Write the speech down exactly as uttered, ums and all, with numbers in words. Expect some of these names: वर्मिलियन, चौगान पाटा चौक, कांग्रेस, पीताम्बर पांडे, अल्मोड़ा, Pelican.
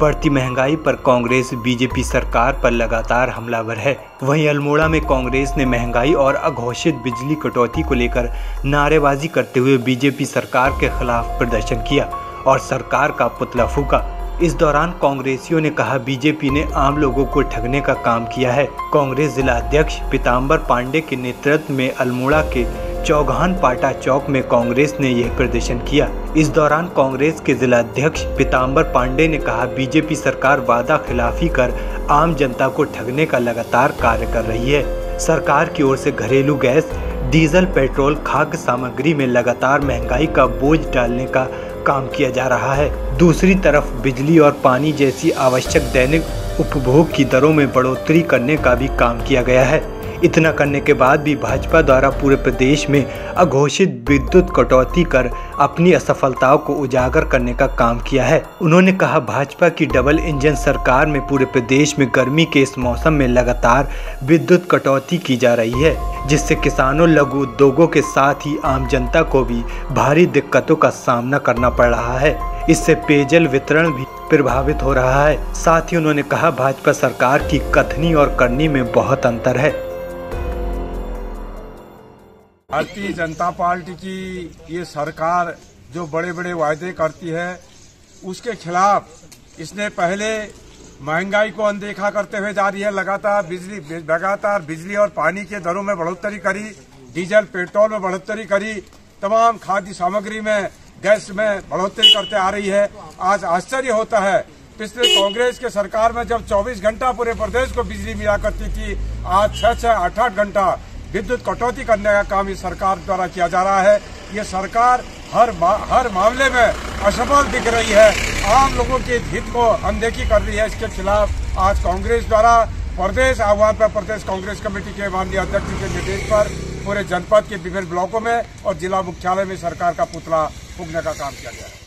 बढ़ती महंगाई पर कांग्रेस बीजेपी सरकार पर लगातार हमलावर है। वहीं अल्मोड़ा में कांग्रेस ने महंगाई और अघोषित बिजली कटौती को लेकर नारेबाजी करते हुए बीजेपी सरकार के खिलाफ प्रदर्शन किया और सरकार का पुतला फूंका। इस दौरान कांग्रेसियों ने कहा बीजेपी ने आम लोगों को ठगने का काम किया है। कांग्रेस जिला अध्यक्ष पीताम्बर पांडे के नेतृत्व में अल्मोड़ा के चौगान पाटा चौक में कांग्रेस ने यह प्रदर्शन किया। इस दौरान कांग्रेस के जिला अध्यक्ष पीताम्बर पांडे ने कहा बीजेपी सरकार वादा खिलाफी कर आम जनता को ठगने का लगातार कार्य कर रही है। सरकार की ओर से घरेलू गैस, डीजल, पेट्रोल, खाद्य सामग्री में लगातार महंगाई का बोझ डालने का काम किया जा रहा है। दूसरी तरफ बिजली और पानी जैसी आवश्यक दैनिक उपभोग की दरों में बढ़ोतरी करने का भी काम किया गया है। इतना करने के बाद भी भाजपा द्वारा पूरे प्रदेश में अघोषित विद्युत कटौती कर अपनी असफलताओं को उजागर करने का काम किया है। उन्होंने कहा भाजपा की डबल इंजन सरकार में पूरे प्रदेश में गर्मी के इस मौसम में लगातार विद्युत कटौती की जा रही है, जिससे किसानों, लघु उद्योगों के साथ ही आम जनता को भी भारी दिक्कतों का सामना करना पड़ रहा है। इससे पेयजल वितरण भी प्रभावित हो रहा है। साथ ही उन्होंने कहा भाजपा सरकार की कथनी और करनी में बहुत अंतर है। भारतीय जनता पार्टी की ये सरकार जो बड़े बड़े वायदे करती है उसके खिलाफ इसने पहले महंगाई को अनदेखा करते हुए जा रही है। लगातार बिजली लगातार बिजली और पानी के दरों में बढ़ोतरी करी, डीजल पेट्रोल में बढ़ोतरी करी, तमाम खाद्य सामग्री में, गैस में बढ़ोतरी करते आ रही है। आज आश्चर्य होता है, पिछले कांग्रेस के सरकार में जब चौबीस घंटा पूरे प्रदेश को बिजली मिला करती थी, आज छह छह आठ आठ घंटा विद्युत कटौती करने का काम इस सरकार द्वारा किया जा रहा है। ये सरकार हर मा, हर मामले में असफल दिख रही है, आम लोगों के हित को अनदेखी कर रही है। इसके खिलाफ आज कांग्रेस द्वारा प्रदेश आह्वान पर प्रदेश कांग्रेस कमेटी के माननीय अध्यक्ष के निर्देश पर पूरे जनपद के विभिन्न ब्लॉकों में और जिला मुख्यालय में सरकार का पुतला फूंकने का काम किया गया है।